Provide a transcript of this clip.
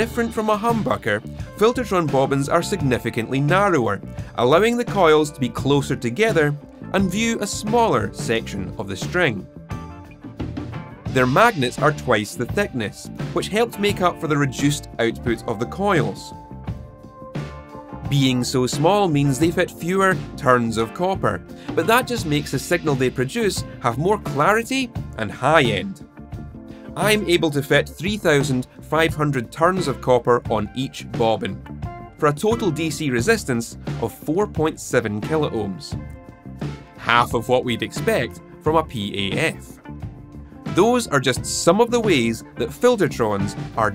Different from a humbucker, Filter'Tron bobbins are significantly narrower, allowing the coils to be closer together and view a smaller section of the string. Their magnets are twice the thickness, which helps make up for the reduced output of the coils. Being so small means they fit fewer turns of copper, but that just makes the signal they produce have more clarity and high end. I'm able to fit 3,500 turns of copper on each bobbin, for a total DC resistance of 4.7 kiloohms. Half of what we'd expect from a PAF. Those are just some of the ways that Filter'Trons are